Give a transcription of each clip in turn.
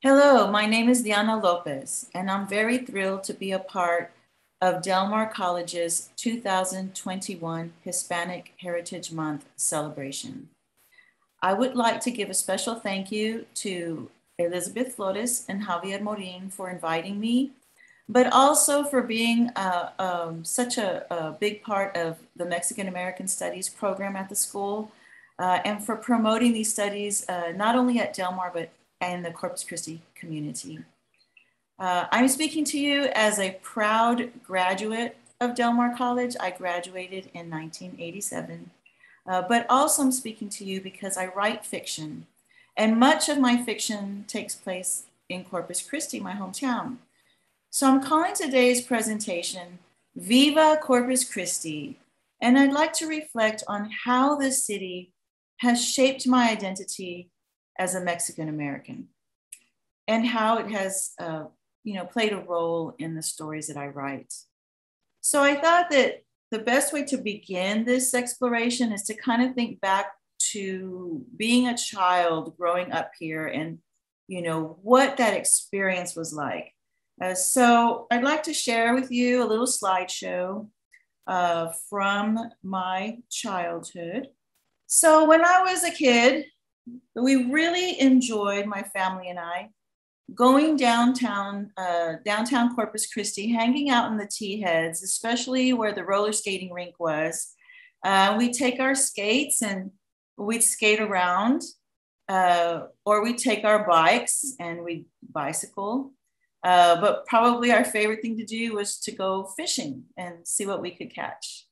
Hello, my name is Diana Lopez, and I'm very thrilled to be a part of Del Mar College's 2021 Hispanic Heritage Month celebration. I would like to give a special thank you to Elizabeth Flores and Javier Morin for inviting me, but also for being such a big part of the Mexican American Studies program at the school, and for promoting these studies, not only at Del Mar, but in the Corpus Christi community. I'm speaking to you as a proud graduate of Del Mar College. I graduated in 1987, but also I'm speaking to you because I write fiction, and much of my fiction takes place in Corpus Christi, my hometown. So I'm calling today's presentation, Viva Corpus Christi, and I'd like to reflect on how this city has shaped my identity as a Mexican American, and how it has played a role in the stories that I write. So I thought that the best way to begin this exploration is to kind of think back to being a child growing up here and, what that experience was like. So I'd like to share with you a little slideshow from my childhood. So when I was a kid, we really enjoyed, my family and I, going downtown Corpus Christi, hanging out in the tee heads, especially where the roller skating rink was. We'd take our skates and we'd skate around, or we'd take our bikes and we'd bicycle. But probably our favorite thing to do was to go fishing and see what we could catch.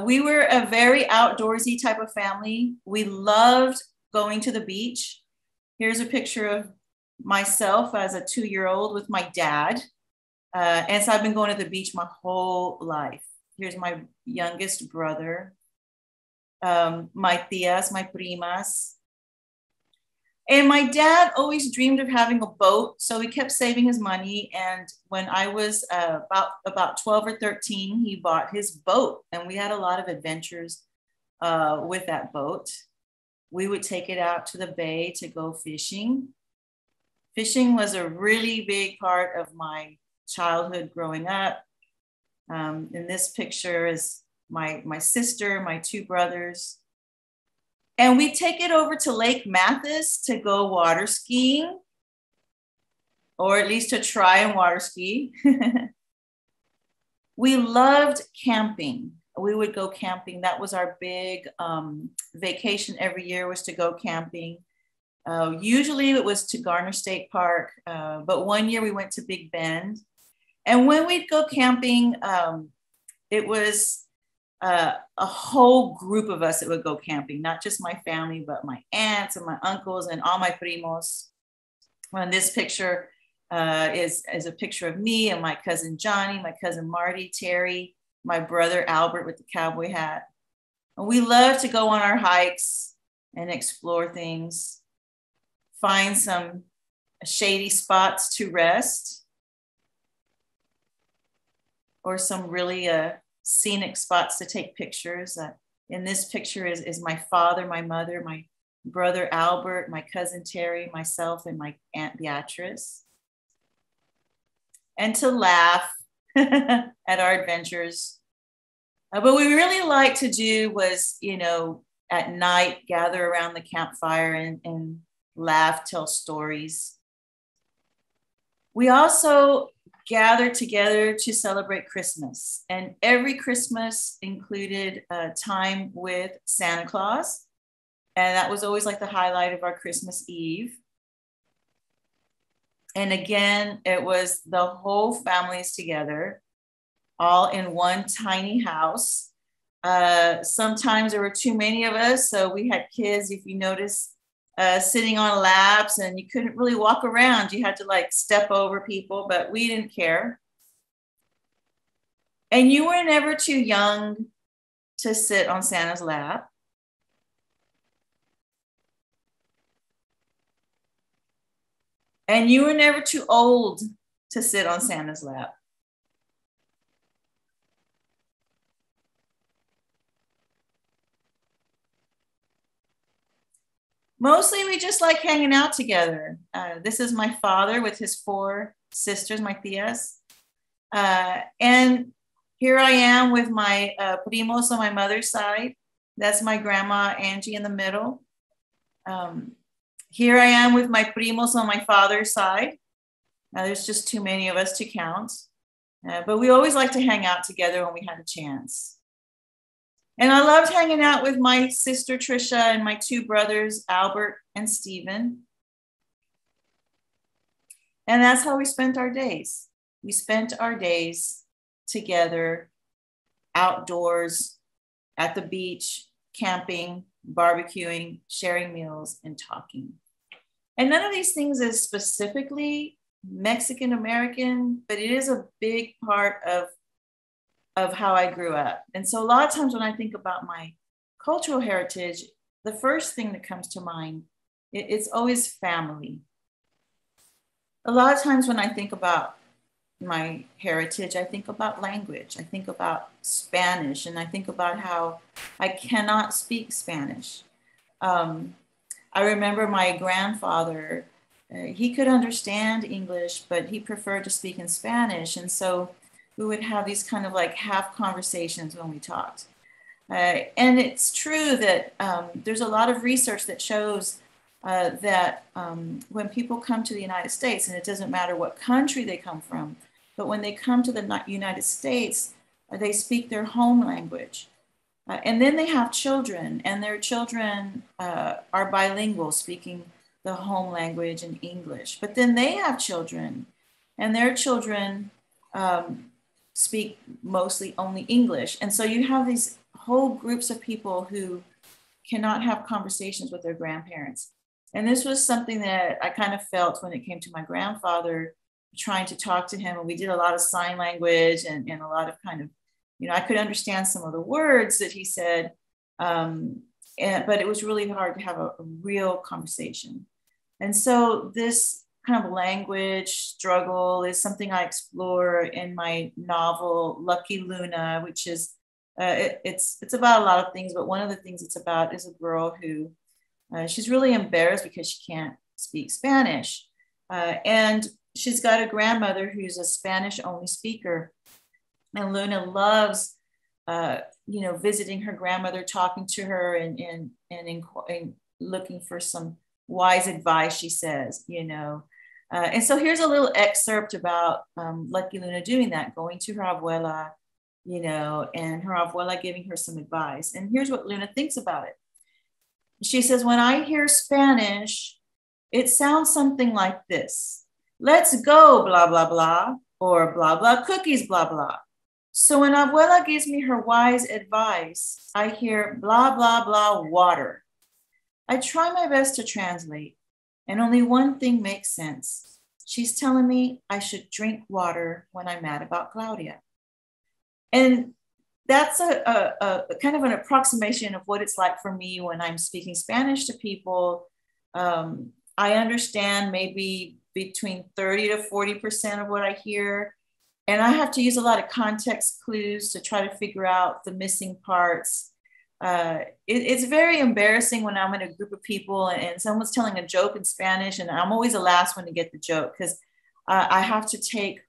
We were a very outdoorsy type of family. We loved going to the beach. Here's a picture of myself as a 2-year-old with my dad. And so I've been going to the beach my whole life. Here's my youngest brother, my tias, my primas. And my dad always dreamed of having a boat. So he kept saving his money. And when I was about 12 or 13, he bought his boat. And we had a lot of adventures with that boat. We would take it out to the bay to go fishing. Fishing was a really big part of my childhood growing up. In this picture is my sister, my 2 brothers. And we take it over to Lake Mathis to go water skiing, or at least to try and water ski. We loved camping. We would go camping. That was our big vacation every year, was to go camping. Usually it was to Garner State Park, but one year we went to Big Bend. And when we'd go camping, it was a whole group of us that would go camping, not just my family, but my aunts and my uncles and all my primos. And this picture is a picture of me and my cousin Johnny, my cousin Marty, Terry, my brother Albert with the cowboy hat. And we love to go on our hikes and explore things, find some shady spots to rest, or some really scenic spots to take pictures. In this picture is my father, my mother, my brother Albert, my cousin Terry, myself, and my aunt Beatrice. And to laugh at our adventures. But we really liked to do was, at night, gather around the campfire and laugh, tell stories. We also gathered together to celebrate Christmas. And every Christmas included a time with Santa Claus. And that was always like the highlight of our Christmas Eve. And again, it was the whole families together, all in one tiny house. Sometimes there were too many of us. So we had kids, if you notice, sitting on laps, and you couldn't really walk around. You had to step over people, but we didn't care. And you were never too young to sit on Santa's lap. And you were never too old to sit on Santa's lap. Mostly we just like hanging out together. This is my father with his four sisters, my tías. And here I am with my primos on my mother's side. That's my grandma Angie in the middle. Here I am with my primos on my father's side. There's just too many of us to count. But we always like to hang out together when we had a chance. And I loved hanging out with my sister, Trisha, and my two brothers, Albert and Stephen. And that's how we spent our days. We spent our days together, outdoors, at the beach, camping, barbecuing, sharing meals, and talking. And none of these things is specifically Mexican American, but it is a big part of how I grew up. And so a lot of times when I think about my cultural heritage, the first thing that comes to mind, it's always family. A lot of times when I think about my heritage, I think about language. I think about Spanish, and I think about how I cannot speak Spanish. I remember my grandfather, he could understand English, but he preferred to speak in Spanish. And so we would have these kind of like half conversations when we talked. And it's true that there's a lot of research that shows that when people come to the United States, and it doesn't matter what country they come from, but when they come to the United States, they speak their home language. And then they have children, and their children are bilingual, speaking the home language and English. But then they have children, and their children speak mostly only English. And so you have these whole groups of people who cannot have conversations with their grandparents. And this was something that I kind of felt when it came to my grandfather, trying to talk to him. And we did a lot of sign language and a lot of kind of, you know, I could understand some of the words that he said, but it was really hard to have a real conversation. And so this kind of language struggle is something I explore in my novel, Lucky Luna, which is, it's about a lot of things, but one of the things it's about is a girl who, she's really embarrassed because she can't speak Spanish. And she's got a grandmother who's a Spanish only speaker. And Luna loves, you know, visiting her grandmother, talking to her and looking for some wise advice, she says, you know. And so here's a little excerpt about Lucky Luna doing that, going to her abuela, you know, and her abuela giving her some advice. And here's what Luna thinks about it. She says, when I hear Spanish, it sounds something like this. Let's go, blah, blah, blah, or blah, blah, cookies, blah, blah. So when abuela gives me her wise advice, I hear blah, blah, blah, water. I try my best to translate, and only one thing makes sense. She's telling me I should drink water when I'm mad about Claudia. And that's a kind of an approximation of what it's like for me when I'm speaking Spanish to people. I understand maybe between 30 to 40% of what I hear. And I have to use a lot of context clues to try to figure out the missing parts. It's very embarrassing when I'm in a group of people and someone's telling a joke in Spanish, and I'm always the last one to get the joke because I have to take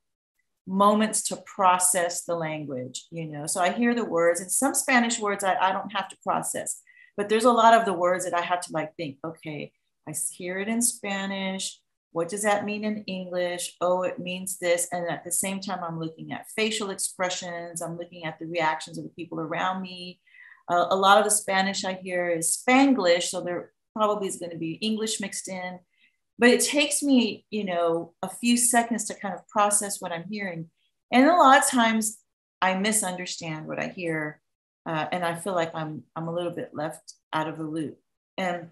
moments to process the language, you know. So I hear the words, and some Spanish words I don't have to process, but there's a lot of the words that I have to like think, okay, I hear it in Spanish. What does that mean in English? Oh, it means this. And at the same time, I'm looking at facial expressions. I'm looking at the reactions of the people around me. A lot of the Spanish I hear is Spanglish, so there probably is going to be English mixed in. But it takes me, you know, a few seconds to kind of process what I'm hearing. And a lot of times I misunderstand what I hear, and I feel like I'm a little bit left out of the loop. And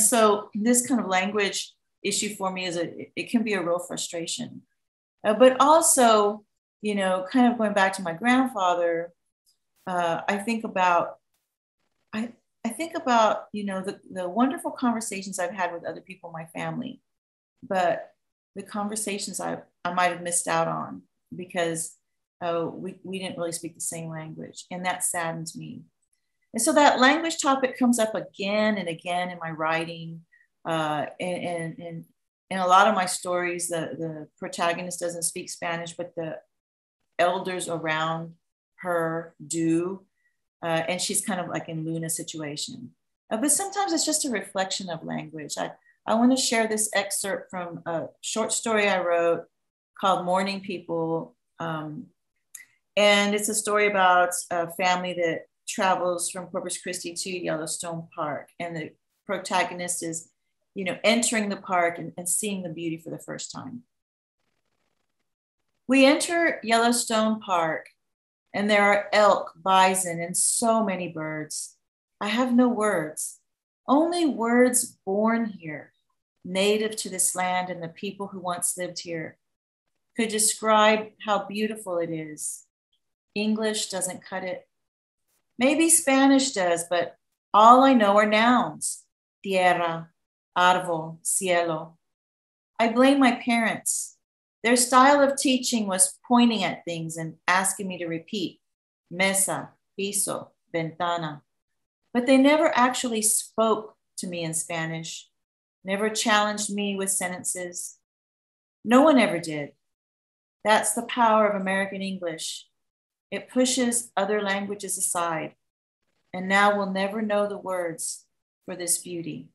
so this kind of language issue for me is it can be a real frustration. But also, you know, kind of going back to my grandfather, I think about, you know, the wonderful conversations I've had with other people in my family, but the conversations I might have missed out on because we didn't really speak the same language. And that saddens me. And so that language topic comes up again and again in my writing. And in a lot of my stories, the protagonist doesn't speak Spanish, but the elders around her do. And she's kind of like in Luna's situation. But sometimes it's just a reflection of language. I want to share this excerpt from a short story I wrote called Morning People. And it's a story about a family that travels from Corpus Christi to Yellowstone Park. And the protagonist is, you know, entering the park and seeing the beauty for the first time. We enter Yellowstone Park and there are elk, bison, and so many birds. I have no words, only words born here, native to this land and the people who once lived here, could describe how beautiful it is. English doesn't cut it. Maybe Spanish does, but all I know are nouns, tierra, árbol, cielo. I blame my parents. Their style of teaching was pointing at things and asking me to repeat, mesa, piso, ventana. But they never actually spoke to me in Spanish, never challenged me with sentences. No one ever did. That's the power of American English. It pushes other languages aside, and now we'll never know the words for this beauty.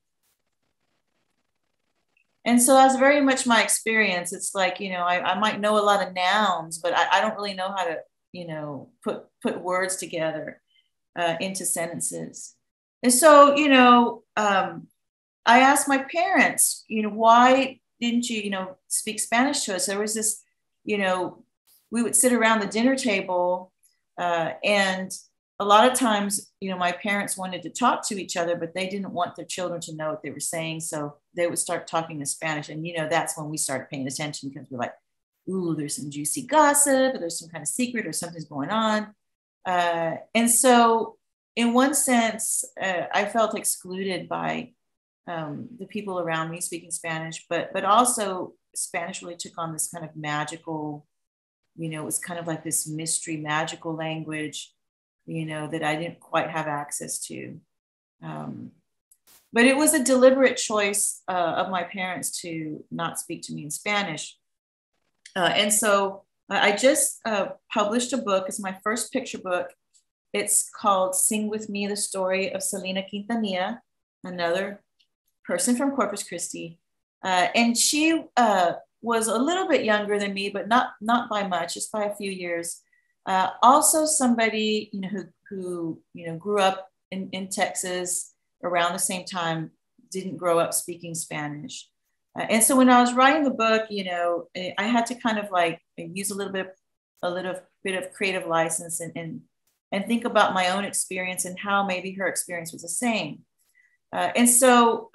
And so that's very much my experience. It's like, you know, I might know a lot of nouns, but I don't really know how to, you know, put words together into sentences. And so, you know, I asked my parents, you know, why didn't you, you know, speak Spanish to us? There was this, you know, we would sit around the dinner table and a lot of times, you know, my parents wanted to talk to each other, but they didn't want their children to know what they were saying. So they would start talking in Spanish. And, you know, that's when we started paying attention because we're like, ooh, there's some juicy gossip or there's some kind of secret or something's going on. And so in one sense, I felt excluded by the people around me speaking Spanish, but also Spanish really took on this kind of magical, you know, it was kind of like this mystery, magical language, you know, that I didn't quite have access to. But it was a deliberate choice of my parents to not speak to me in Spanish. And so I just published a book. It's my first picture book. It's called Sing With Me, the Story of Selena Quintanilla, another person from Corpus Christi. And she was a little bit younger than me, but not by much, just by a few years. Also somebody, you know, who you know, grew up in Texas around the same time, didn't grow up speaking Spanish. And so when I was writing the book, you know, I had to kind of like use a little bit of creative license and think about my own experience and how maybe her experience was the same. And so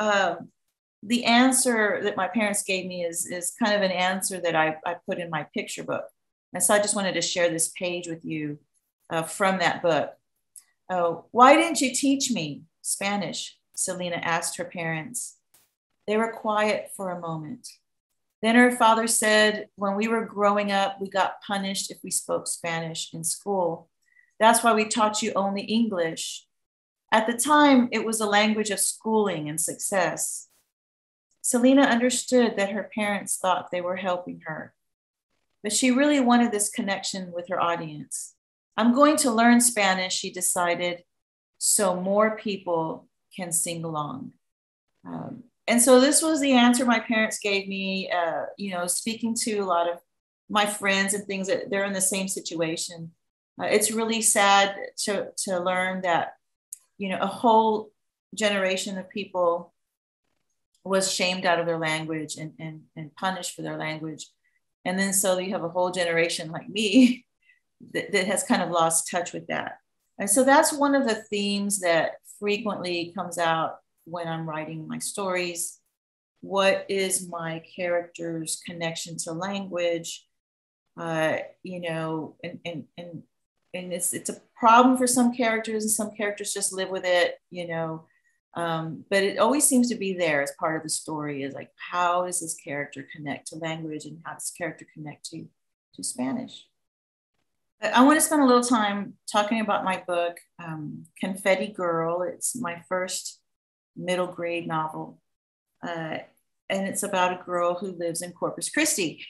the answer that my parents gave me is kind of an answer that I put in my picture book. And so I just wanted to share this page with you from that book. Why didn't you teach me Spanish? Selena asked her parents. They were quiet for a moment. Then her father said, when we were growing up, we got punished if we spoke Spanish in school. That's why we taught you only English. At the time, it was a language of schooling and success. Selena understood that her parents thought they were helping her, but she really wanted this connection with her audience. I'm going to learn Spanish, she decided, so more people can sing along. And so this was the answer my parents gave me, you know, speaking to a lot of my friends and things that they're in the same situation. It's really sad to learn that, you know, a whole generation of people was shamed out of their language and punished for their language. And then so you have a whole generation like me that has kind of lost touch with that. And so that's one of the themes that frequently comes out when I'm writing my stories. What is my character's connection to language? You know, and it's a problem for some characters and some characters just live with it, you know. But it always seems to be there as part of the story is like, how does this character connect to language and how does this character connect to Spanish? But I want to spend a little time talking about my book, Confetti Girl. It's my first middle grade novel. And it's about a girl who lives in Corpus Christi.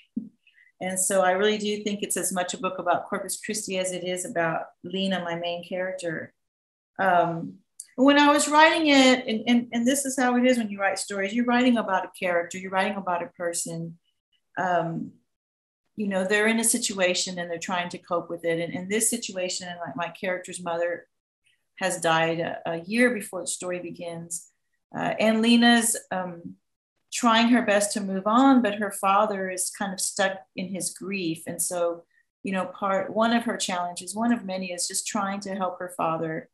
And so I really do think it's as much a book about Corpus Christi as it is about Lena, my main character. When I was writing it, and this is how it is when you write stories, you're writing about a character, you're writing about a person. You know, they're in a situation and they're trying to cope with it. And in this situation, like my character's mother has died a year before the story begins. And Lena's trying her best to move on, but her father is kind of stuck in his grief. And so, you know, one of her challenges, one of many, is just trying to help her father,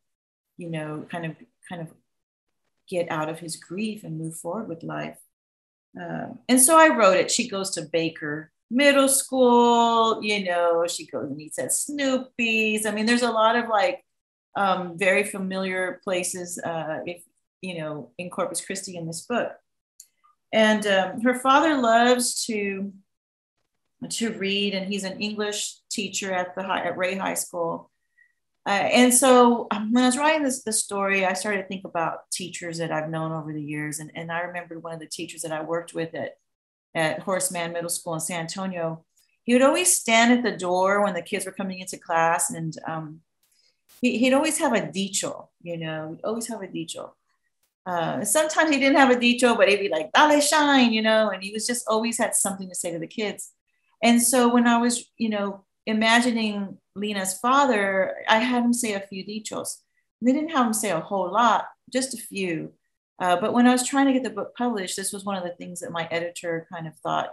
you know, kind of get out of his grief and move forward with life. And so I wrote it. She goes to Baker Middle School, you know, she goes and eats at Snoopy's. I mean, there's a lot of like very familiar places, if you know, in Corpus Christi in this book. And her father loves to read, and he's an English teacher at Ray High School. And so when I was writing this story, I started to think about teachers that I've known over the years. And I remembered one of the teachers that I worked with at Horseman Middle School in San Antonio. He would always stand at the door when the kids were coming into class, and he'd always have a dicho, you know, he'd always have a dicho. Sometimes he didn't have a dicho, but he'd be like, dale shine, you know, and he was just always had something to say to the kids. And so when I was, you know, imagining Lena's father, I had him say a few dichos. They didn't have him say a whole lot, just a few. But when I was trying to get the book published, this was one of the things that my editor kind of thought,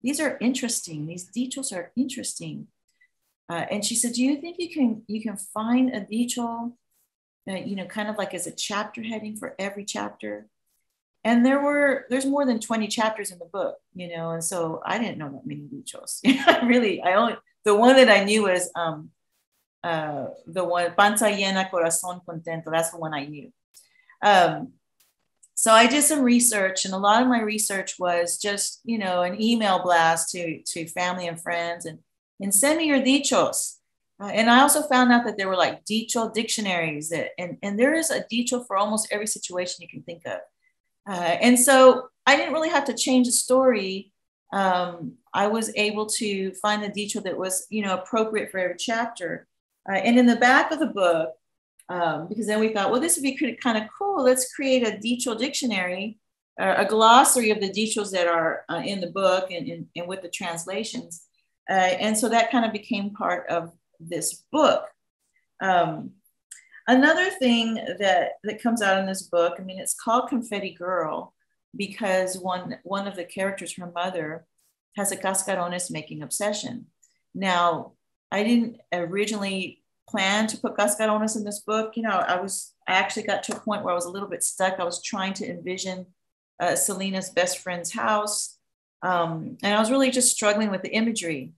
these are interesting. These dichos are interesting. And she said, do you think you can find a dicho, you know, kind of like as a chapter heading for every chapter? And there's more than 20 chapters in the book, you know, and so I didn't know that many dichos. Really, the one that I knew was the one, Panza Llena Corazón Contento. That's the one I knew. So I did some research, and a lot of my research was just, you know, an email blast to family and friends and send me your dichos. And I also found out that there were like dicho dictionaries and there is a dicho for almost every situation you can think of. And so I didn't really have to change the story. I was able to find the dicho that was, you know, appropriate for every chapter. And in the back of the book, because then we thought, well, this would be kind of cool. Let's create a dicho dictionary, a glossary of the dichos that are in the book and with the translations. And so that kind of became part of this book. Another thing that comes out in this book, I mean, it's called Confetti Girl because one of the characters, her mother, has a cascarones making obsession. Now, I didn't originally plan to put cascarones in this book. You know, I actually got to a point where I was a little bit stuck. I was trying to envision Selena's best friend's house. And I was really just struggling with the imagery.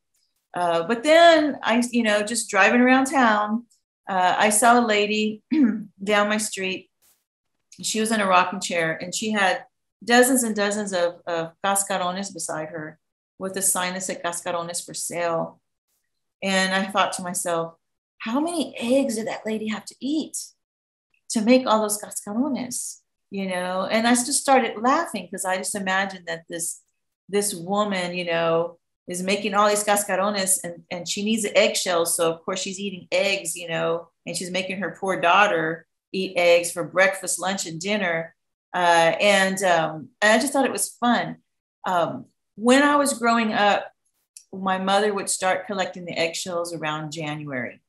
But then I, you know, just driving around town, I saw a lady down my street. She was in a rocking chair and she had dozens and dozens of cascarones beside her with a sign that said cascarones for sale. And I thought to myself, how many eggs did that lady have to eat to make all those cascarones, you know? And I just started laughing because I just imagined that this woman, you know, is making all these cascarones and she needs eggshells. So of course she's eating eggs, you know, and she's making her poor daughter eat eggs for breakfast, lunch, and dinner. And I just thought it was fun. When I was growing up, my mother would start collecting the eggshells around January.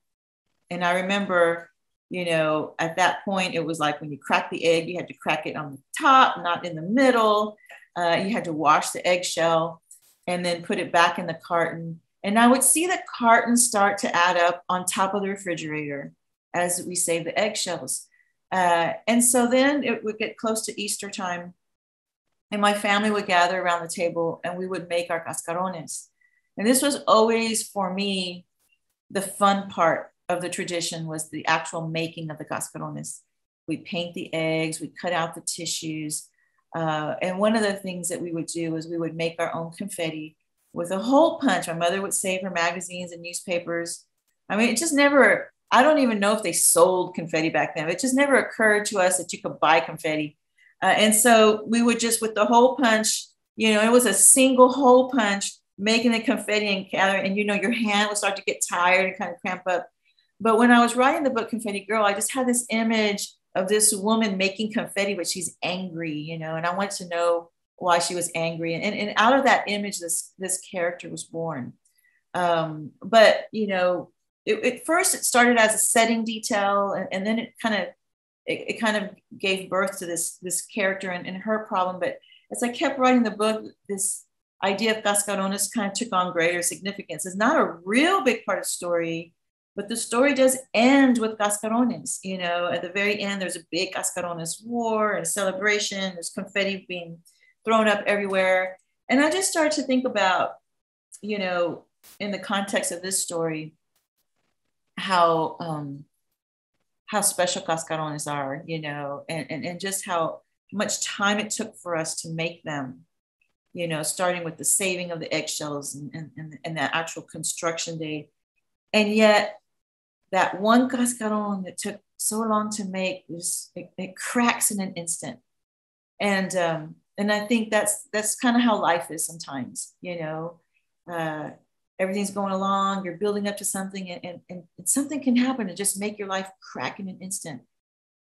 And I remember, you know, at that point, it was like when you crack the egg, you had to crack it on the top, not in the middle. You had to wash the eggshell and then put it back in the carton. And I would see the carton start to add up on top of the refrigerator as we saved the eggshells. And so then it would get close to Easter time and my family would gather around the table and we would make our cascarones. And this was always, for me, the fun part of the tradition was the actual making of the cascarones. We paint the eggs, we cut out the tissues. And one of the things that we would do is we would make our own confetti with a hole punch. My mother would save her magazines and newspapers I mean, it just never, I don't even know if they sold confetti back then. It just never occurred to us that you could buy confetti. And so we would just, with the hole punch, you know, it was a single hole punch, making the confetti and gathering, and, you know, your hand would start to get tired and kind of cramp up. But when I was writing the book, Confetti Girl, I just had this image of this woman making confetti, but she's angry, you know, and I wanted to know why she was angry. And out of that image, this character was born. But, you know, it first started as a setting detail, and then it kind of gave birth to this character and her problem. But as I kept writing the book, this idea of cascarones kind of took on greater significance. It's not a real big part of the story, but the story does end with cascarones. You know, at the very end, there's a big cascarones war and celebration. There's confetti being thrown up everywhere. And I just started to think about, you know, in the context of this story, how special cascarones are, you know, and just how much time it took for us to make them, you know, starting with the saving of the eggshells and that actual construction day. And yet that one cascarón that took so long to make, it cracks in an instant. And I think that's kind of how life is sometimes, you know, everything's going along, you're building up to something, and something can happen to just make your life crack in an instant.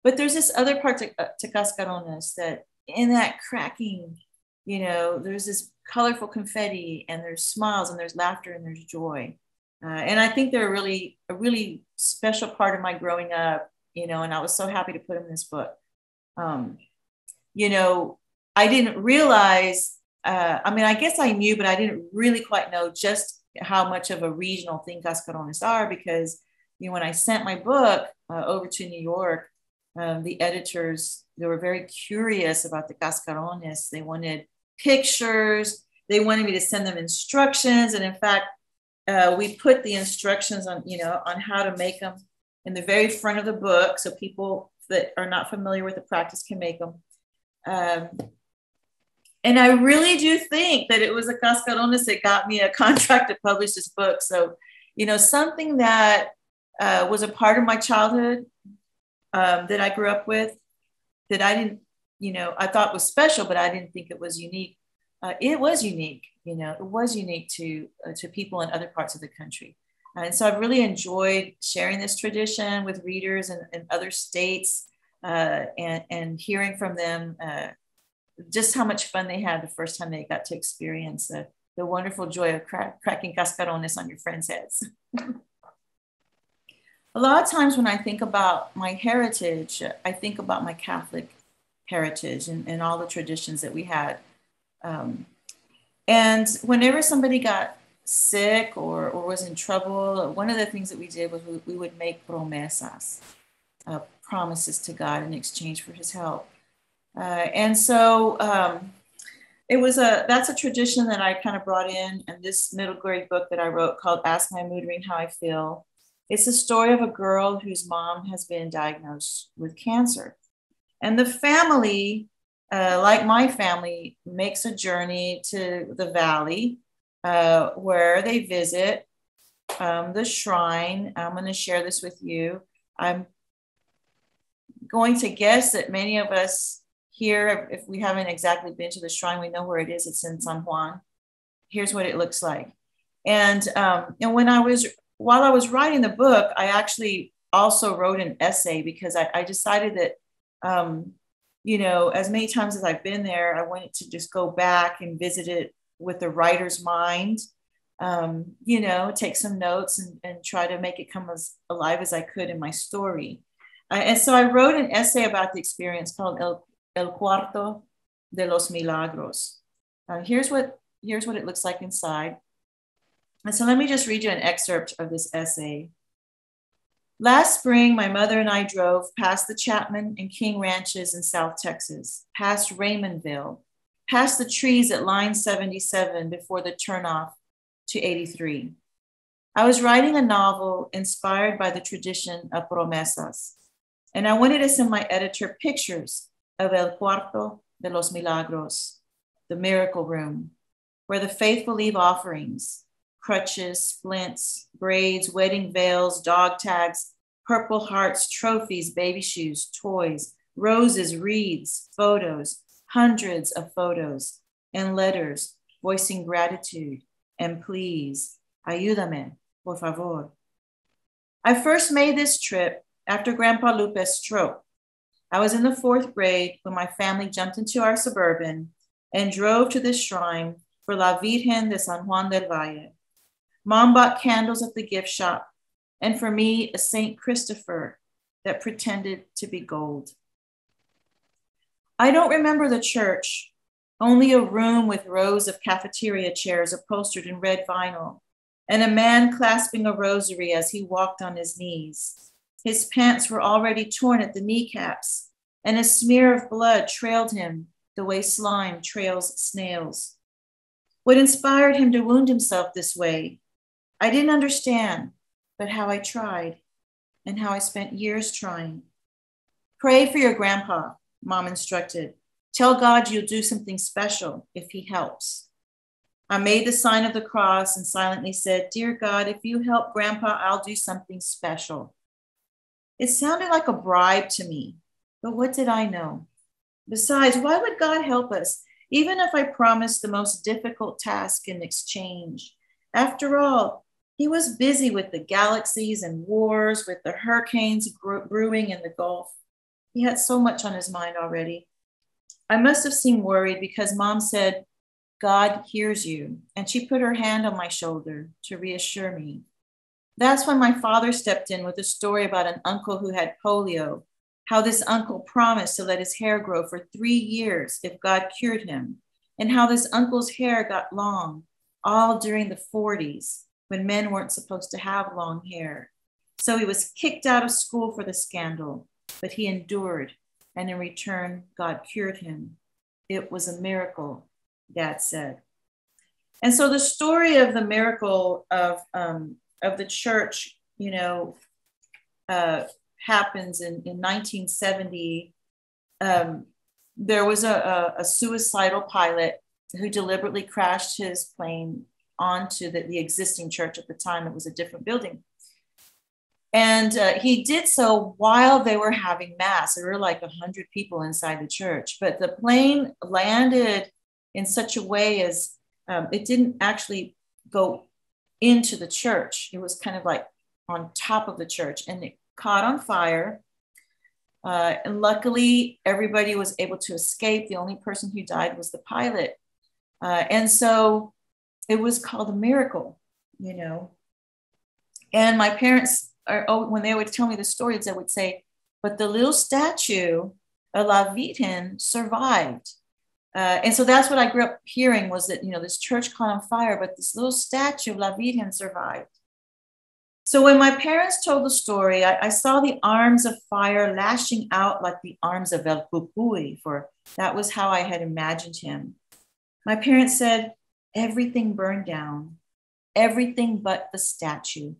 But there's this other part to cascarones, that in that cracking, you know, there's this colorful confetti, and there's smiles, and there's laughter, and there's joy. And I think they're really a really special part of my growing up, you know, and I was so happy to put them in this book. You know, I didn't realize, I mean, I guess I knew, but I didn't really quite know just how much of a regional thing cascarones are, because, you know, when I sent my book over to New York, the editors, they were very curious about the cascarones. They wanted pictures. They wanted me to send them instructions. And in fact, we put the instructions on, you know, on how to make them in the very front of the book, so people that are not familiar with the practice can make them. And I really do think that it was a cascarones that got me a contract to publish this book. So, you know, something that was a part of my childhood, that I grew up with, that I didn't, you know, I thought was special, but I didn't think it was unique. It was unique, you know, it was unique to people in other parts of the country. And so I've really enjoyed sharing this tradition with readers in other states, and hearing from them just how much fun they had the first time they got to experience the wonderful joy of cracking cascarones on your friends' heads. A lot of times when I think about my heritage, I think about my Catholic heritage and all the traditions that we had. And whenever somebody got sick or was in trouble, one of the things that we did was we would make promesas, promises to God in exchange for his help. And so that's a tradition that I kind of brought in this middle grade book that I wrote called Ask My Moodring How I Feel. It's the story of a girl whose mom has been diagnosed with cancer. And the family, like my family, makes a journey to the valley, where they visit the shrine. I'm going to share this with you. I'm going to guess that many of us here, if we haven't exactly been to the shrine, we know where it is. It's in San Juan. Here's what it looks like. And while I was writing the book, I actually also wrote an essay, because I decided that, you know, as many times as I've been there, I wanted to just go back and visit it with the writer's mind, you know, take some notes and try to make it come as alive as I could in my story. And so I wrote an essay about the experience called El Cuarto de los Milagros. Here's what it looks like inside. And so let me just read you an excerpt of this essay. Last spring, my mother and I drove past the Chapman and King ranches in South Texas, past Raymondville, past the trees that line 77 before the turnoff to 83. I was writing a novel inspired by the tradition of promesas, and I wanted to send my editor pictures of El Cuarto de los Milagros, the miracle room, where the faithful leave offerings, crutches, splints, braids, wedding veils, dog tags, purple hearts, trophies, baby shoes, toys, roses, wreaths, photos, hundreds of photos, and letters voicing gratitude and please, ayúdame, por favor. I first made this trip after Grandpa Lupe's stroke. I was in the 4th grade when my family jumped into our Suburban and drove to this shrine for La Virgen de San Juan del Valle. Mom bought candles at the gift shop and for me, a St. Christopher that pretended to be gold. I don't remember the church, only a room with rows of cafeteria chairs upholstered in red vinyl and a man clasping a rosary as he walked on his knees. His pants were already torn at the kneecaps and a smear of blood trailed him the way slime trails snails. What inspired him to wound himself this way? I didn't understand, but how I tried and how I spent years trying. Pray for your grandpa, Mom instructed. Tell God you'll do something special if he helps. I made the sign of the cross and silently said, "Dear God, if you help Grandpa, I'll do something special." It sounded like a bribe to me, but what did I know? Besides, why would God help us, even if I promised the most difficult task in exchange? After all, he was busy with the galaxies and wars, with the hurricanes brewing in the Gulf. He had so much on his mind already. I must have seemed worried because Mom said, "God hears you," and she put her hand on my shoulder to reassure me. That's when my father stepped in with a story about an uncle who had polio, how this uncle promised to let his hair grow for 3 years if God cured him, and how this uncle's hair got long, all during the 40s, when men weren't supposed to have long hair. So he was kicked out of school for the scandal, but he endured, and in return, God cured him. It was a miracle, Dad said. And so the story of the miracle of the church, you know, happens in 1970. There was a suicidal pilot who deliberately crashed his plane onto the existing church. At the time, it was a different building. And he did so while they were having mass. There were like 100 people inside the church, but the plane landed in such a way as it didn't actually go into the church. It was kind of like on top of the church and it caught on fire. And luckily everybody was able to escape. The only person who died was the pilot. And so it was called a miracle, you know. And my parents, when they would tell me the stories, they would say, but the little statue of La Virgen survived. And so that's what I grew up hearing, was that, you know, this church caught on fire, but this little statue of La Virgen survived. So when my parents told the story, I saw the arms of fire lashing out like the arms of El Cucuy, for that was how I had imagined him. My parents said, everything burned down, everything but the statue.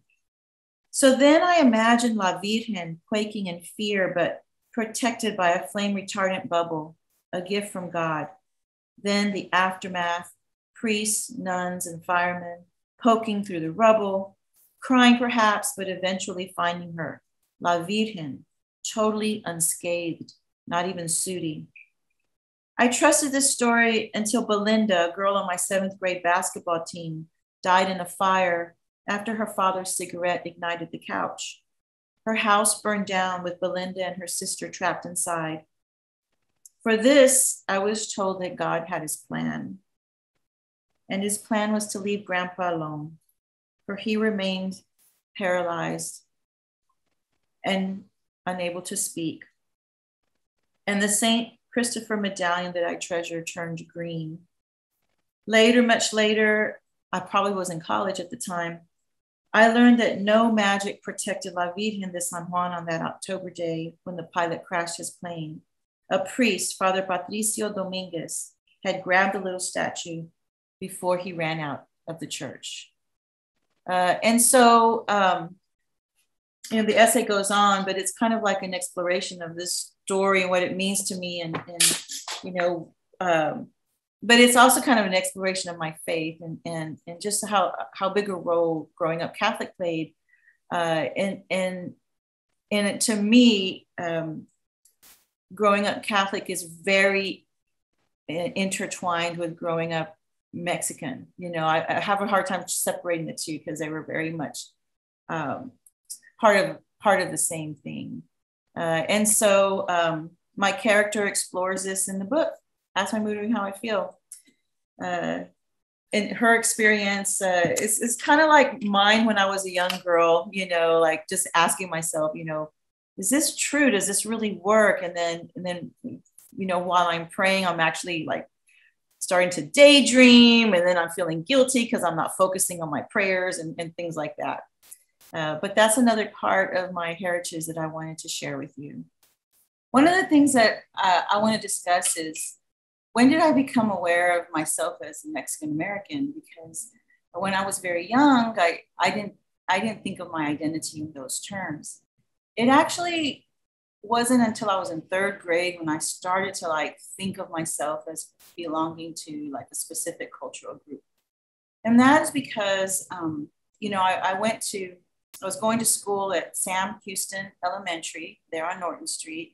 So then I imagined La Virgen quaking in fear, but protected by a flame retardant bubble, a gift from God. Then the aftermath, priests, nuns, and firemen poking through the rubble, crying perhaps, but eventually finding her, La Virgen, totally unscathed, not even sooty. I trusted this story until Belinda, a girl on my 7th grade basketball team, died in a fire after her father's cigarette ignited the couch. Her house burned down with Belinda and her sister trapped inside. For this, I was told that God had his plan. And his plan was to leave Grandpa alone, for he remained paralyzed and unable to speak. And the Saint Christopher medallion that I treasure turned green. Later, much later, I probably was in college at the time, I learned that no magic protected La Virgen de San Juan on that October day when the pilot crashed his plane. A priest, Father Patricio Dominguez, had grabbed the little statue before he ran out of the church. And so, you know, the essay goes on, but it's kind of like an exploration of this story and what it means to me, and you know, But it's also kind of an exploration of my faith and just how big a role growing up Catholic played. And to me, growing up Catholic is very intertwined with growing up Mexican. You know, I have a hard time separating the two because they were very much part of the same thing. And so my character explores this in the book, Ask My Moodring How I Feel. And her experience, it's kind of like mine when I was a young girl, you know, like just asking myself, you know, is this true? Does this really work? And then, you know, while I'm praying, I'm actually like starting to daydream, and then I'm feeling guilty because I'm not focusing on my prayers and things like that. But that's another part of my heritage that I wanted to share with you. One of the things that I want to discuss is, when did I become aware of myself as a Mexican American? Because when I was very young, I didn't think of my identity in those terms. It actually wasn't until I was in third grade when I started to like think of myself as belonging to like a specific cultural group. And that is because, you know, I was going to school at Sam Houston Elementary there on Norton Street.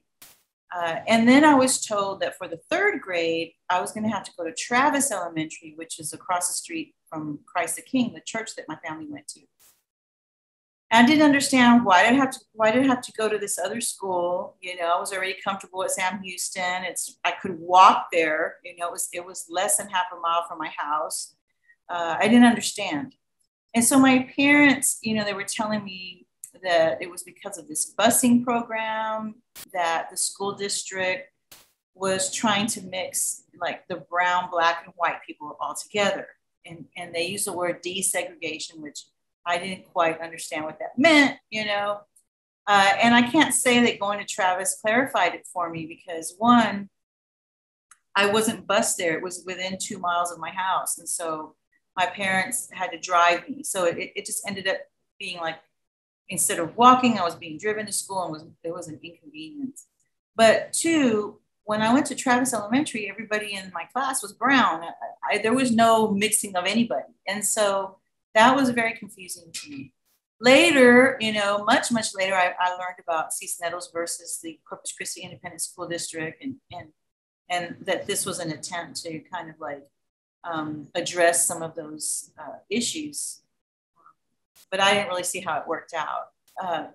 And then I was told that for the third grade, I was going to have to go to Travis Elementary, which is across the street from Christ the King, the church that my family went to. And I didn't understand why did I have to go to this other school. You know, I was already comfortable at Sam Houston. I could walk there. You know, it was less than half a mile from my house. I didn't understand. And so my parents, you know, they were telling me that it was because of this busing program that the school district was trying to mix like the brown, black, and white people all together. And they used the word desegregation, which I didn't quite understand what that meant, you know? And I can't say that going to Travis clarified it for me because one, I wasn't bused there. It was within 2 miles of my house. And so my parents had to drive me. So it just ended up being like, instead of walking, I was being driven to school, and it was an inconvenience. But two, when I went to Travis Elementary, everybody in my class was brown. There was no mixing of anybody. And so that was very confusing to me. Later, you know, much, much later, I learned about Cisneros versus the Corpus Christi Independent School District and that this was an attempt to kind of like address some of those issues. But I didn't really see how it worked out.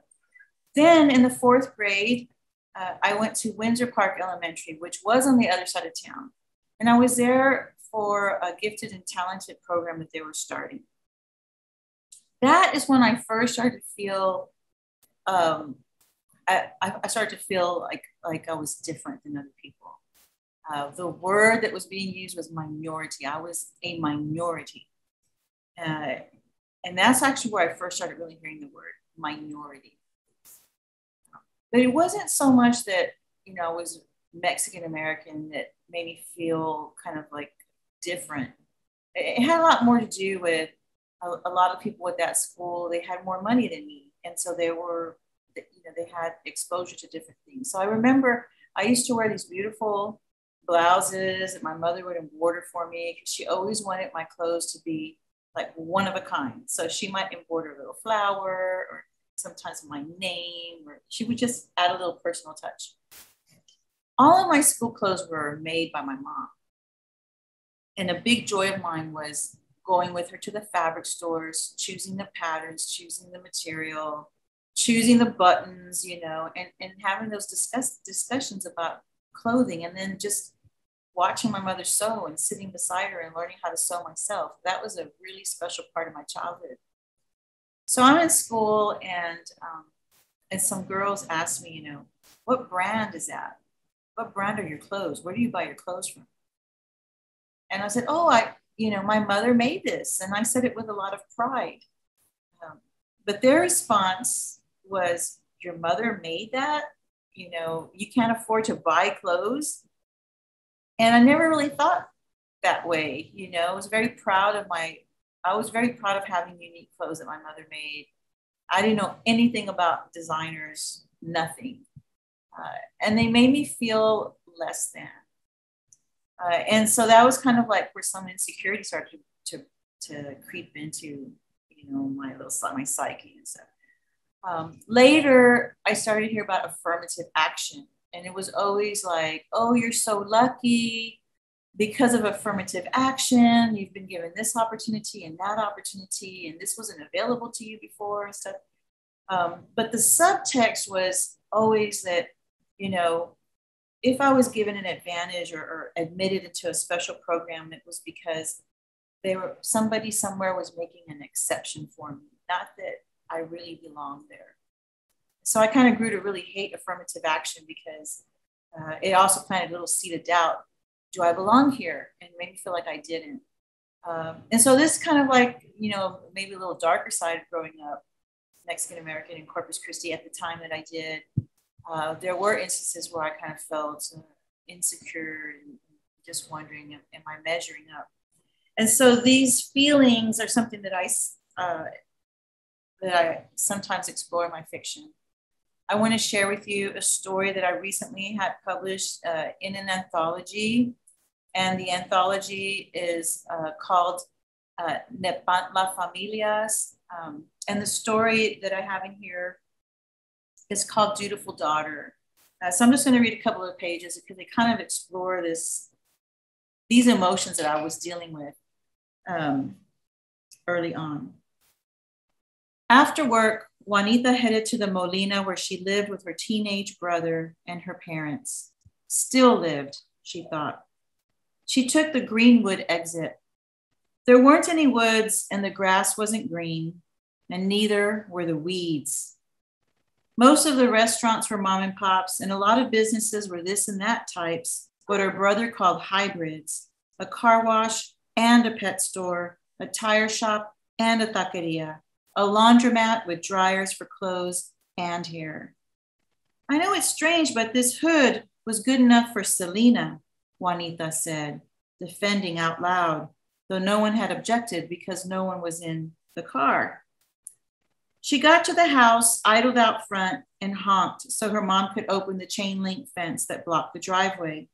Then in the fourth grade, I went to Windsor Park Elementary, which was on the other side of town. And I was there for a gifted and talented program that they were starting. That is when I first started to feel, I started to feel like I was different than other people. The word that was being used was minority. I was a minority. And that's actually where I first started really hearing the word minority. But it wasn't so much that, you know, I was Mexican American that made me feel kind of like different. It had a lot more to do with a lot of people at that school, they had more money than me. And so they were, you know, they had exposure to different things. So I remember I used to wear these beautiful blouses that my mother would embroider for me because she always wanted my clothes to be like one of a kind. So she might embroider a little flower or sometimes my name, or she would just add a little personal touch. All of my school clothes were made by my mom. And a big joy of mine was going with her to the fabric stores, choosing the patterns, choosing the material, choosing the buttons, you know, and having those discussions about clothing, and then just watching my mother sew and sitting beside her and learning how to sew myself. That was a really special part of my childhood. So I'm in school and some girls asked me, you know, what brand is that? What brand are your clothes? Where do you buy your clothes from? And I said, oh, you know, my mother made this. And I said it with a lot of pride. But their response was, your mother made that? You know, you can't afford to buy clothes. And I never really thought that way, you know. I was very proud of having unique clothes that my mother made. I didn't know anything about designers, nothing. And they made me feel less than. And so that was kind of like where some insecurity started to creep into, you know, my little, my psyche and stuff. Later, I started to hear about affirmative action, and it was always like, oh, you're so lucky because of affirmative action. You've been given this opportunity and that opportunity, and this wasn't available to you before and stuff. But the subtext was always that, you know, if I was given an advantage or admitted into a special program, it was because they were, somebody somewhere was making an exception for me, not that I really belonged there. So I kind of grew to really hate affirmative action because it also planted a little seed of doubt. Do I belong here? And made me feel like I didn't. And so this kind of like, you know, maybe a little darker side of growing up Mexican American in Corpus Christi at the time that I did, there were instances where I kind of felt insecure and just wondering, am I measuring up? And so these feelings are something that I sometimes explore in my fiction. I want to share with you a story that I recently had published in an anthology. And the anthology is called Nepantla Familias. And the story that I have in here is called Dutiful Daughter. So I'm just going to read a couple of pages because they kind of explore these emotions that I was dealing with early on. After work, Juanita headed to the Molina where she lived with her teenage brother and her parents. Still lived, she thought. She took the Greenwood exit. There weren't any woods and the grass wasn't green, and neither were the weeds. Most of the restaurants were mom and pops, and a lot of businesses were this and that types, what her brother called hybrids, a car wash and a pet store, a tire shop and a taqueria, a laundromat with dryers for clothes and hair. I know it's strange, but this hood was good enough for Selena, Juanita said, defending out loud, though no one had objected because no one was in the car. She got to the house, idled out front, and honked so her mom could open the chain link fence that blocked the driveway.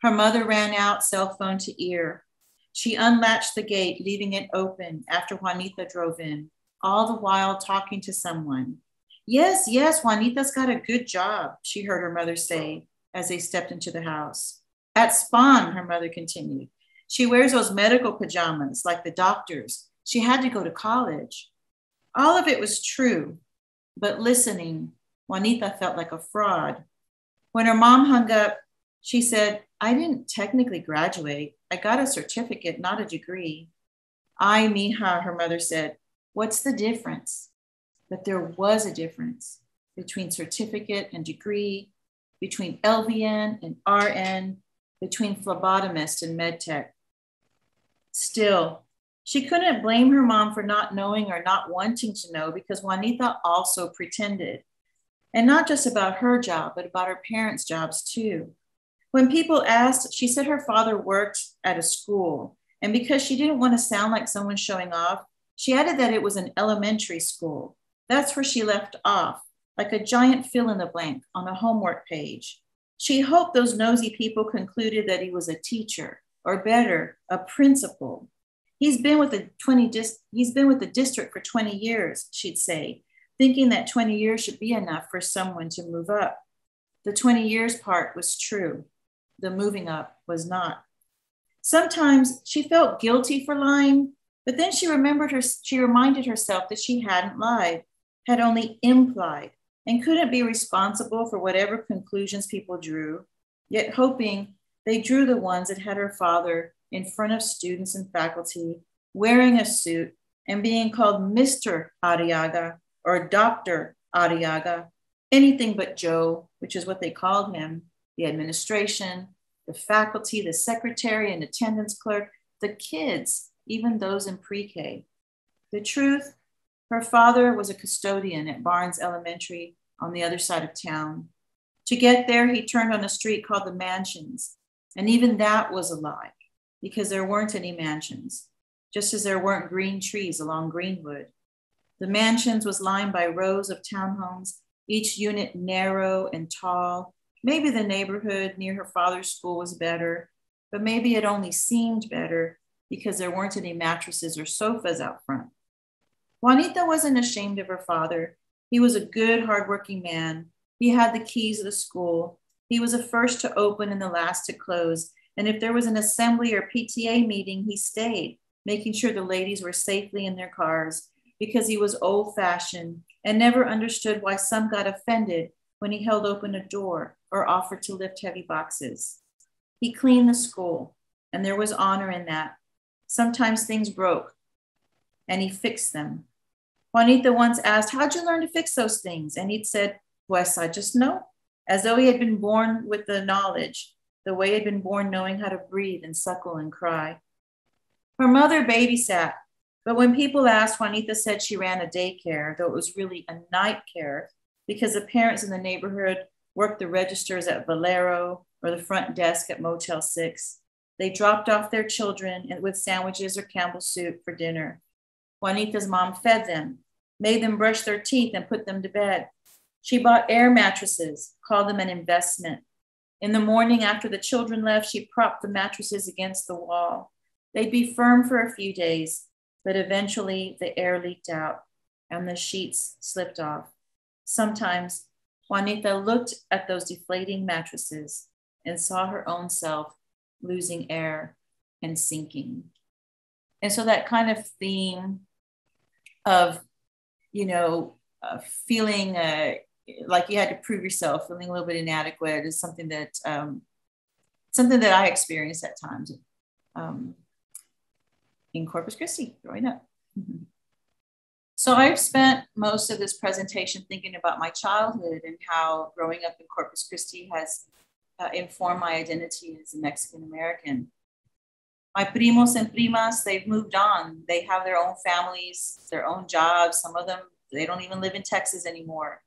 Her mother ran out, cell phone to ear. She unlatched the gate, leaving it open after Juanita drove in, all the while talking to someone. Yes, yes, Juanita's got a good job, she heard her mother say as they stepped into the house. At Spawn, her mother continued, she wears those medical pajamas like the doctors. She had to go to college. All of it was true, but listening, Juanita felt like a fraud. When her mom hung up, she said, I didn't technically graduate. I got a certificate, not a degree. Ay, mija, her mother said, what's the difference? But there was a difference between certificate and degree, between LVN and RN, between phlebotomist and med tech. Still, she couldn't blame her mom for not knowing or not wanting to know because Juanita also pretended. And not just about her job, but about her parents' jobs too. When people asked, she said her father worked at a school. And because she didn't want to sound like someone showing off, she added that it was an elementary school. That's where she left off, like a giant fill-in-the-blank on a homework page. She hoped those nosy people concluded that he was a teacher, or better, a principal. He's been with the district for 20 years, she'd say, thinking that 20 years should be enough for someone to move up. The 20 years part was true. The moving up was not. Sometimes she felt guilty for lying, but then she reminded herself that she hadn't lied, had only implied, and couldn't be responsible for whatever conclusions people drew, yet hoping they drew the ones that had her father in front of students and faculty, wearing a suit and being called Mr. Arriaga or Dr. Arriaga, anything but Joe, which is what they called him, the administration, the faculty, the secretary and attendance clerk, the kids, even those in pre-K. The truth, her father was a custodian at Barnes Elementary on the other side of town. To get there, he turned on a street called the Mansions, and even that was a lie because there weren't any mansions, just as there weren't green trees along Greenwood. The Mansions was lined by rows of townhomes, each unit narrow and tall. Maybe the neighborhood near her father's school was better, but maybe it only seemed better because there weren't any mattresses or sofas out front. Juanita wasn't ashamed of her father. He was a good, hardworking man. He had the keys of the school. He was the first to open and the last to close. And if there was an assembly or PTA meeting, he stayed, making sure the ladies were safely in their cars, because he was old-fashioned and never understood why some got offended when he held open a door or offered to lift heavy boxes. He cleaned the school, and there was honor in that. Sometimes things broke, and he fixed them. Juanita once asked, "How'd you learn to fix those things?" And he'd said, "Wes, I just know," as though he had been born with the knowledge, the way he'd been born knowing how to breathe and suckle and cry. Her mother babysat, but when people asked, Juanita said she ran a daycare, though it was really a night care, because the parents in the neighborhood worked the registers at Valero or the front desk at Motel 6. They dropped off their children with sandwiches or Campbell's soup for dinner. Juanita's mom fed them, made them brush their teeth and put them to bed. She bought air mattresses, called them an investment. In the morning after the children left, she propped the mattresses against the wall. They'd be firm for a few days, but eventually the air leaked out and the sheets slipped off. Sometimes Juanita looked at those deflating mattresses and saw her own self losing air and sinking. And so that kind of theme of, you know, feeling like you had to prove yourself, feeling a little bit inadequate, is something that I experienced at times in Corpus Christi growing up. So I've spent most of this presentation thinking about my childhood and how growing up in Corpus Christi has informed my identity as a Mexican American. My primos and primas, they've moved on. They have their own families, their own jobs. Some of them, they don't even live in Texas anymore.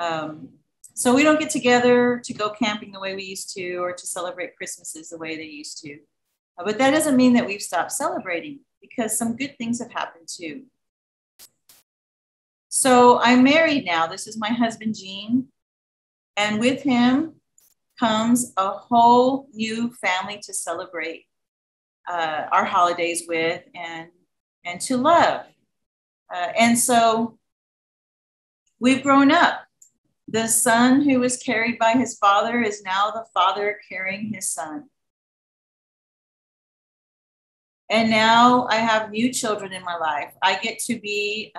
So we don't get together to go camping the way we used to, or to celebrate Christmases the way they used to. But that doesn't mean that we've stopped celebrating, because some good things have happened too. So I'm married now. This is my husband, Gene. And with him comes a whole new family to celebrate our holidays with and to love. And so we've grown up. The son who was carried by his father is now the father carrying his son. And now I have new children in my life. I get to be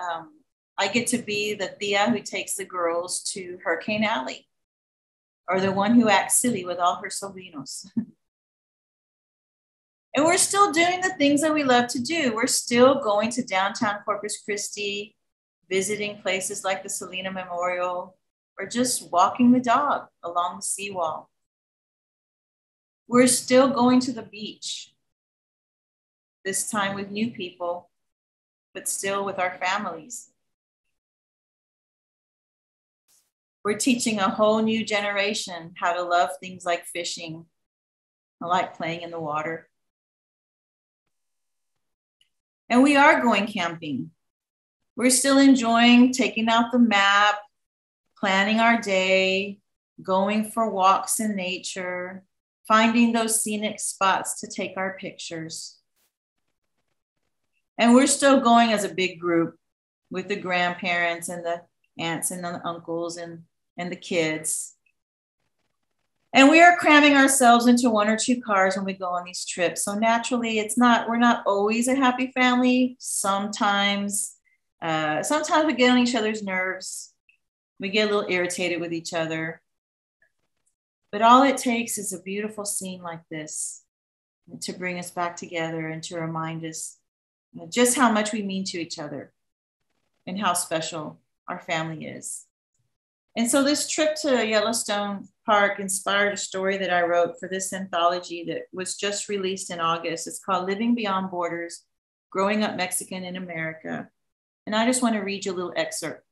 the Thea who takes the girls to Hurricane Alley, or the one who acts silly with all her sobrinos. And we're still doing the things that we love to do. We're still going to downtown Corpus Christi, visiting places like the Selena Memorial, or just walking the dog along the seawall. We're still going to the beach, this time with new people, but still with our families. We're teaching a whole new generation how to love things like fishing, like playing in the water. And we are going camping. We're still enjoying taking out the map, planning our day, going for walks in nature, finding those scenic spots to take our pictures. And we're still going as a big group with the grandparents and the aunts and the uncles and the kids. And we are cramming ourselves into one or two cars when we go on these trips. So naturally, we're not always a happy family. Sometimes we get on each other's nerves. We get a little irritated with each other. But all it takes is a beautiful scene like this to bring us back together and to remind us just how much we mean to each other and how special our family is. And so this trip to Yellowstone Park inspired a story that I wrote for this anthology that was just released in August. It's called Living Beyond Borders, Growing Up Mexican in America. And I just want to read you a little excerpt.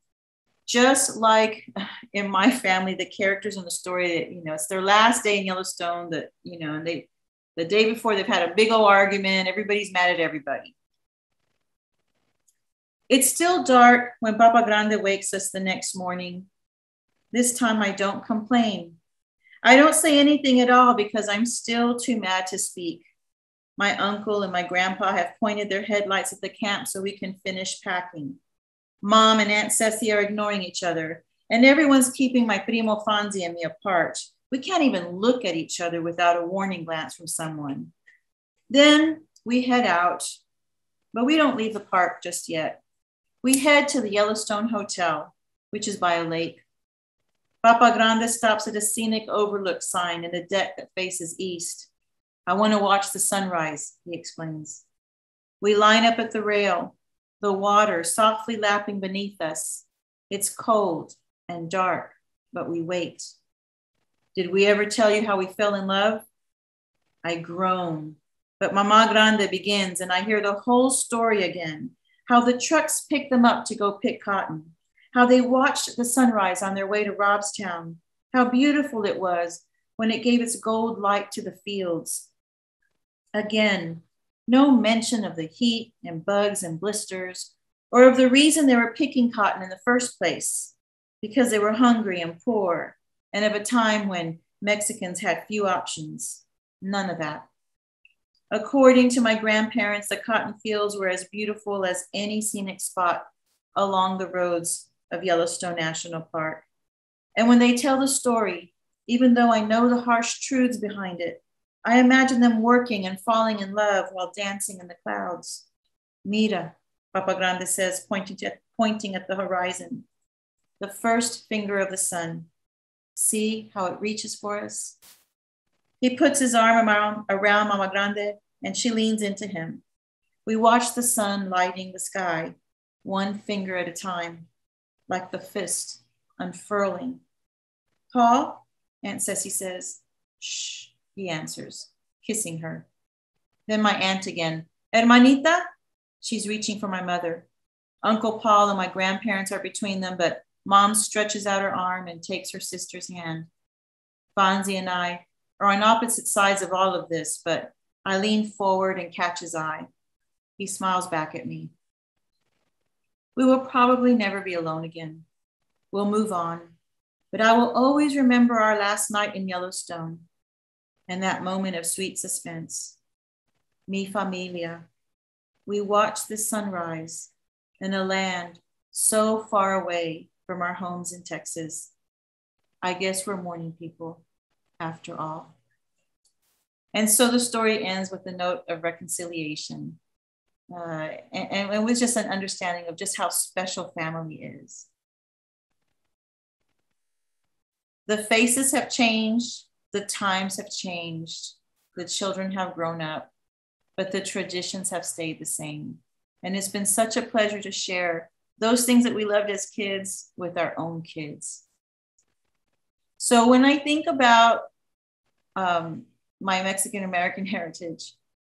Just like in my family, the characters in the story, that, you know, it's their last day in Yellowstone, that, you know, and they, the day before, they've had a big old argument. Everybody's mad at everybody. It's still dark when Papa Grande wakes us the next morning. This time I don't complain. I don't say anything at all because I'm still too mad to speak. My uncle and my grandpa have pointed their headlights at the camp so we can finish packing. Mom and Aunt Ceci are ignoring each other, and everyone's keeping my primo Fonzie and me apart. We can't even look at each other without a warning glance from someone. Then we head out, but we don't leave the park just yet. We head to the Yellowstone Hotel, which is by a lake. Papa Grande stops at a scenic overlook sign and a deck that faces east. I want to watch the sunrise, he explains. We line up at the rail, the water softly lapping beneath us. It's cold and dark, but we wait. Did we ever tell you how we fell in love? I groan, but Mama Grande begins and I hear the whole story again. How the trucks picked them up to go pick cotton. How they watched the sunrise on their way to Robstown. How beautiful it was when it gave its gold light to the fields. Again, no mention of the heat and bugs and blisters, or of the reason they were picking cotton in the first place, because they were hungry and poor, and of a time when Mexicans had few options. None of that. According to my grandparents, the cotton fields were as beautiful as any scenic spot along the roads of Yellowstone National Park. And when they tell the story, even though I know the harsh truths behind it, I imagine them working and falling in love while dancing in the clouds. Mira, Papa Grande says, pointing at the horizon, the first finger of the sun. See how it reaches for us? He puts his arm around Mama Grande and she leans into him. We watch the sun lighting the sky, one finger at a time, like the fist unfurling. Paul, Aunt Ceci says. Shh, he answers, kissing her. Then my aunt again. Hermanita? She's reaching for my mother. Uncle Paul and my grandparents are between them, but Mom stretches out her arm and takes her sister's hand. Fonzie and I are on opposite sides of all of this, but I lean forward and catch his eye. He smiles back at me. We will probably never be alone again. We'll move on, but I will always remember our last night in Yellowstone and that moment of sweet suspense. Mi familia. We watch the sunrise in a land so far away from our homes in Texas. I guess we're morning people after all. And so the story ends with a note of reconciliation. And it was just an understanding of just how special family is. The faces have changed, the times have changed, the children have grown up, but the traditions have stayed the same. And it's been such a pleasure to share those things that we loved as kids with our own kids. So when I think about my Mexican American heritage,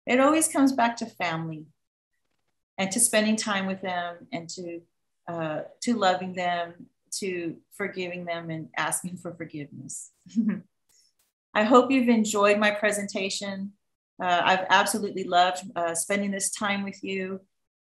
it always comes back to family and to spending time with them and to loving them, to forgiving them and asking for forgiveness. I hope you've enjoyed my presentation. I've absolutely loved spending this time with you.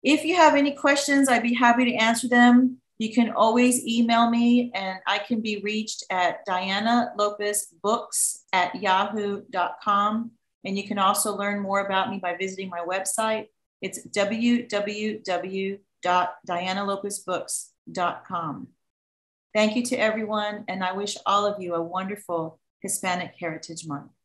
If you have any questions, I'd be happy to answer them. You can always email me and I can be reached at dianalopezbooks@yahoo.com. And you can also learn more about me by visiting my website. It's www.dianalopezbooks.com. Thank you to everyone, and I wish all of you a wonderful Hispanic Heritage Month.